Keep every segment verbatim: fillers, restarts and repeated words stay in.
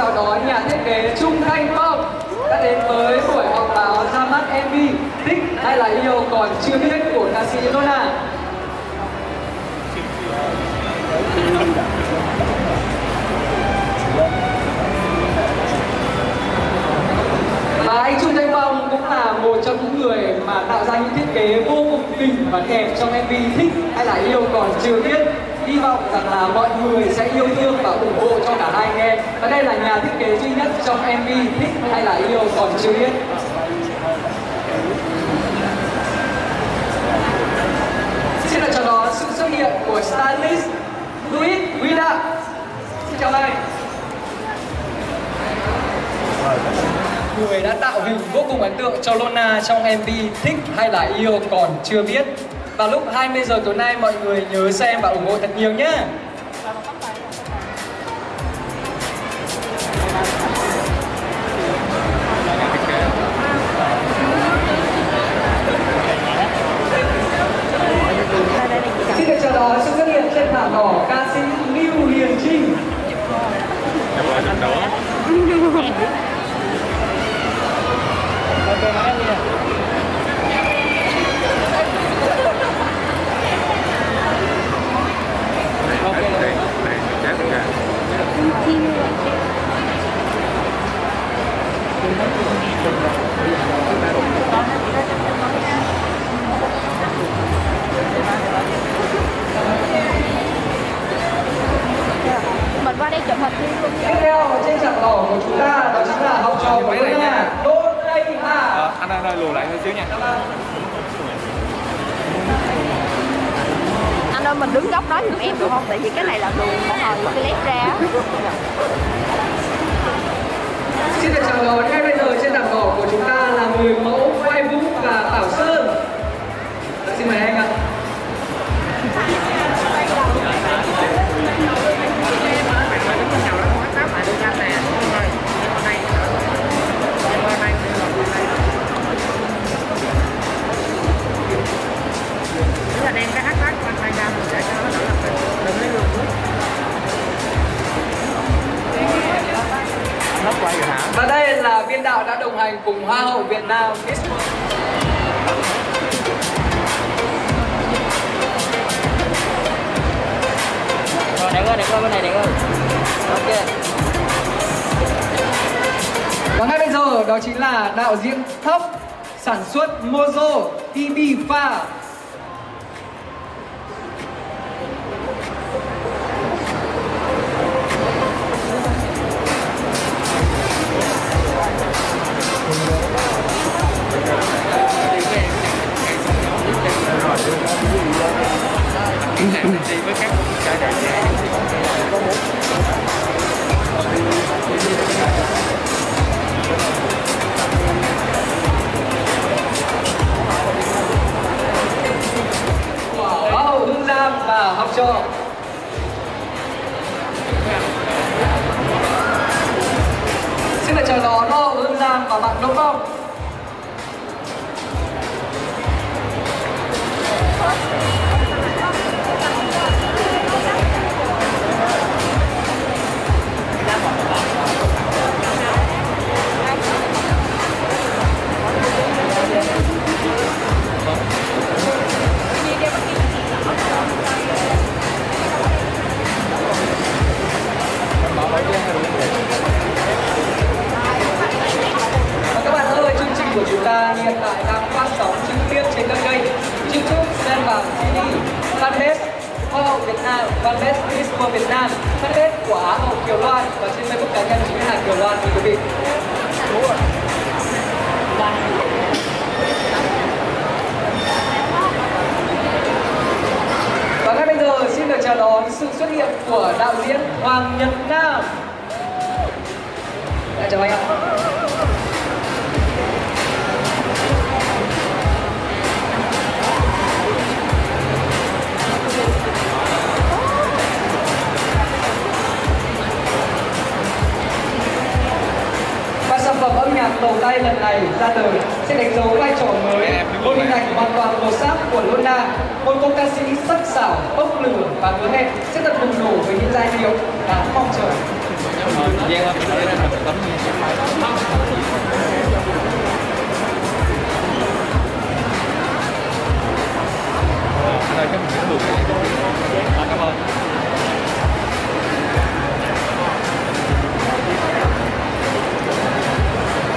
chào đón nhà thiết kế Trung Thanh Phong đã đến với buổi họp báo ra mắt em vê Thích hay là yêu còn chưa biết của ca sĩ LONA. Và anh Trung Thanh Phong cũng là một trong những người mà tạo ra những thiết kế vô cùng tình và đẹp trong em vê Thích hay là yêu còn chưa biết. Hy vọng rằng là mọi người sẽ yêu thương và ủng hộ cho cả hai anh em. Và đây là nhà thiết kế duy nhất trong em vê Thích hay là yêu còn chưa biết. Xin được chào đón sự xuất hiện của Stanis Louis Gida. Xin chào anh. Người đã tạo hình vô cùng ấn tượng cho LONA trong em vê Thích hay là yêu còn chưa biết. Vào lúc hai mươi giờ tối nay, mọi người nhớ xem và ủng hộ thật nhiều nhé. Xin được chào đón sự xuất hiện trên thảm đỏ ca sĩ Lưu Hiền Trinh. Mình qua đây chụp hình tiếp theo trên trạng đỏ của chúng ta đó chính là học trò của LONA. Đốt đây ha. Anh anh ơi lùi lại hơi xíu nha. Anh ơi mình đứng góc đó giúp em được không? Tại vì cái này là đường phải hồi cái led ra. Xin được chào đón ngay bây giờ trên đảo đỏ của chúng ta là người mẫu quay vũ và Bảo Sơn. Đã, xin mời anh ạ. Và đây là biên đạo đã đồng hành cùng Hoa hậu Việt Nam. Rồi đánh ơi, đánh ơi, bên này đánh ơi. Ok. Và ngay bây giờ đó chính là đạo diễn Thấp, sản xuất Mozo tê bê pha. Xin được chào đón Hương Hương Giang và bạn Đông Phong. Hiện tại đang phát sóng trực tiếp trên các kênh YouTube, xem vào ti vi, fanpage Hoa hậu Việt Nam, fanpage Miss World Việt Nam, fanpage của Á hậu Kiều Loan và trên Facebook cá nhân chính là Kiều Loan thưa quý vị. Và ngay bây giờ xin được chào đón sự xuất hiện của đạo diễn Hoàng Nhật Nam. Chào anh ạ. Đầu tay lần này ra đời sẽ đánh dấu vai trò mới, một hình ảnh hoàn toàn màu sắc của LONA, một cô ca sĩ sắc sảo, bốc lửa và hứa hẹn sẽ thật bùng nổ với những giai điệu đáng mong chờ.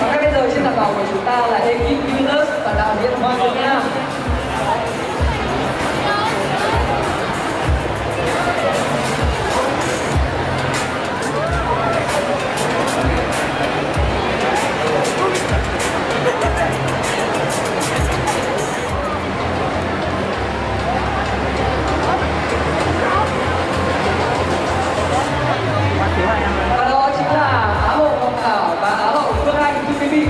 Và bây giờ trên tập đoàn của chúng ta là ekip Venus và đạo diễn Hoàng Dương Nam. Và đó chính là Á hậu Ngọc Thảo và Á hậu Phương Anh Kim My Lê.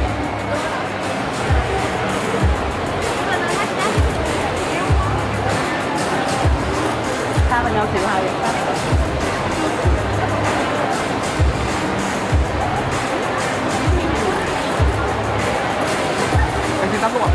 Xa vào nhau xíu hai vậy. Anh xin tắt luôn ạ.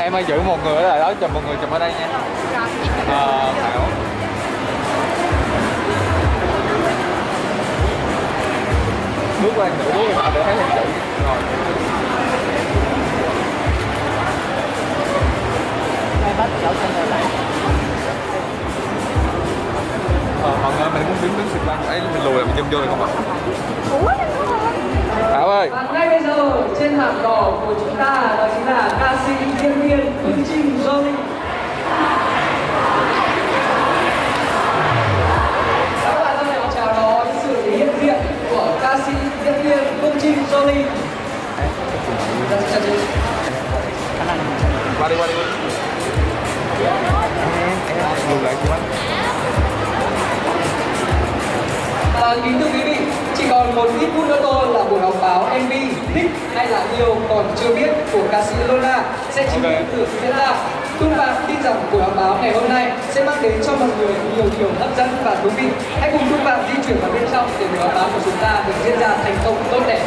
Em ơi, giữ một người ở đó, chụp một người chụp ở đây nha. Ờ, Thảo. Bước qua thử bước qua để thấy hình chữ rồi. Hai bắt cháu trên này. Ờ, mọi người mình muốn đứng đứng xịt băng ấy, mình lùi lại mình dâm vô được không ạ? Thảo ơi. Và ngay bây giờ trên thảm đỏ của chúng ta đó chính là ca sĩ diễn viên Phương Trinh Jolie. Các bạn thân mến, chào đón sự hiện diện của ca sĩ diễn viên Phương Trinh Jolie. Qua đi qua đi. Lùi lại quá. Và kính thưa quý vị, chỉ còn một ít phút nữa thôi là buổi họp báo em vê, nick hay là điều còn chưa biết của ca sĩ LONA sẽ chính thức được diễn ra. Chúng bạn tin rằng buổi họp báo ngày hôm nay sẽ mang đến cho mọi người nhiều điều hấp dẫn và thú vị. Hãy cùng chúng bạn di chuyển vào bên trong để buổi họp báo của chúng ta được diễn ra thành công tốt đẹp.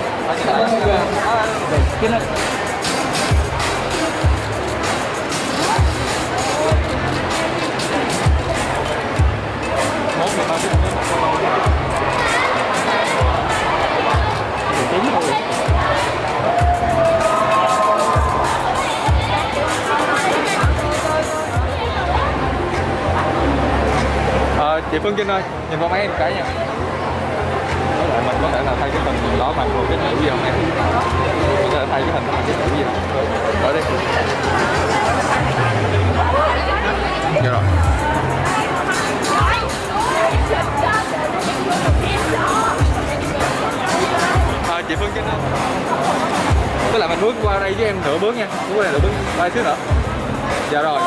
Cảm ơn mọi người. Ờ, chị Phương Trinh ơi, nhìn vào máy em cái nha. Có lẽ mình có thể là thay cái hình đó bằng một cái chữ gì không em? Có thể thay cái hình đó bằng cái chữ gì không? Ở đây. Được rồi. À, chị Phương Trinh ơi, tức là mình bước qua đây với em nửa bước nha, bước qua đây nửa bước, đây xíu nữa. Dạ rồi.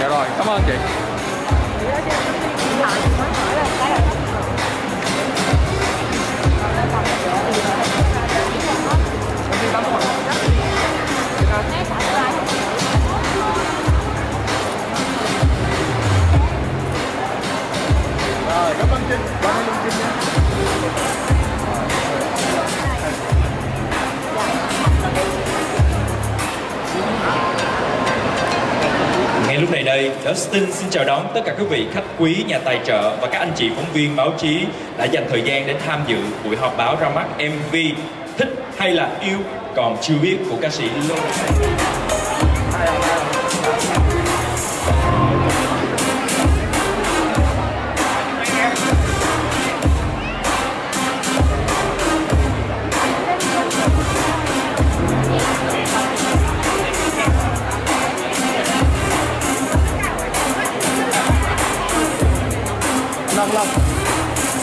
Dạ rồi, cảm ơn chị. Ngay lúc này đây, Dustin xin chào đón tất cả các vị khách quý, nhà tài trợ và các anh chị phóng viên báo chí đã dành thời gian đến tham dự buổi họp báo ra mắt em vê Thích hay là Yêu còn chưa biết của ca sĩ LONA.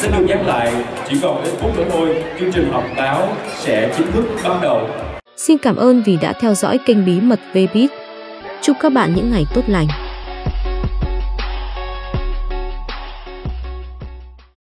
Sẽ được nhắc lại, chỉ còn ít phút nữa thôi, chương trình họp báo sẽ chính thức bắt đầu. Xin cảm ơn vì đã theo dõi kênh Bí Mật Vbiz. Chúc các bạn những ngày tốt lành.